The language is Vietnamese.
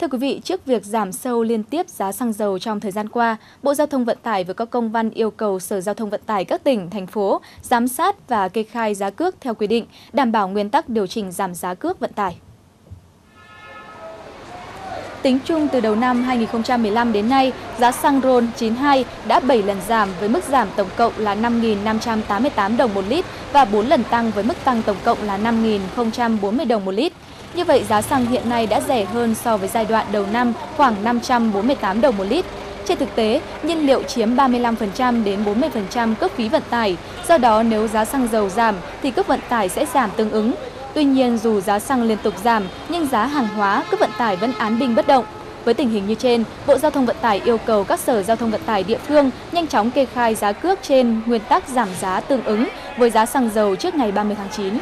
Thưa quý vị, trước việc giảm sâu liên tiếp giá xăng dầu trong thời gian qua, Bộ Giao thông Vận tải vừa có công văn yêu cầu Sở Giao thông Vận tải các tỉnh, thành phố giám sát và kê khai giá cước theo quy định, đảm bảo nguyên tắc điều chỉnh giảm giá cước vận tải. Tính chung từ đầu năm 2015 đến nay, giá xăng RON 92 đã 7 lần giảm với mức giảm tổng cộng là 5.588 đồng một lít và 4 lần tăng với mức tăng tổng cộng là 5.040 đồng một lít. Như vậy, giá xăng hiện nay đã rẻ hơn so với giai đoạn đầu năm khoảng 548 đồng một lít. Trên thực tế, nhiên liệu chiếm 35% đến 40% cước phí vận tải, do đó nếu giá xăng dầu giảm thì cước vận tải sẽ giảm tương ứng. Tuy nhiên, dù giá xăng liên tục giảm, nhưng giá hàng hóa, cước vận tải vẫn án binh bất động. Với tình hình như trên, Bộ Giao thông Vận tải yêu cầu các sở giao thông vận tải địa phương nhanh chóng kê khai giá cước trên nguyên tắc giảm giá tương ứng với giá xăng dầu trước ngày 30 tháng 9.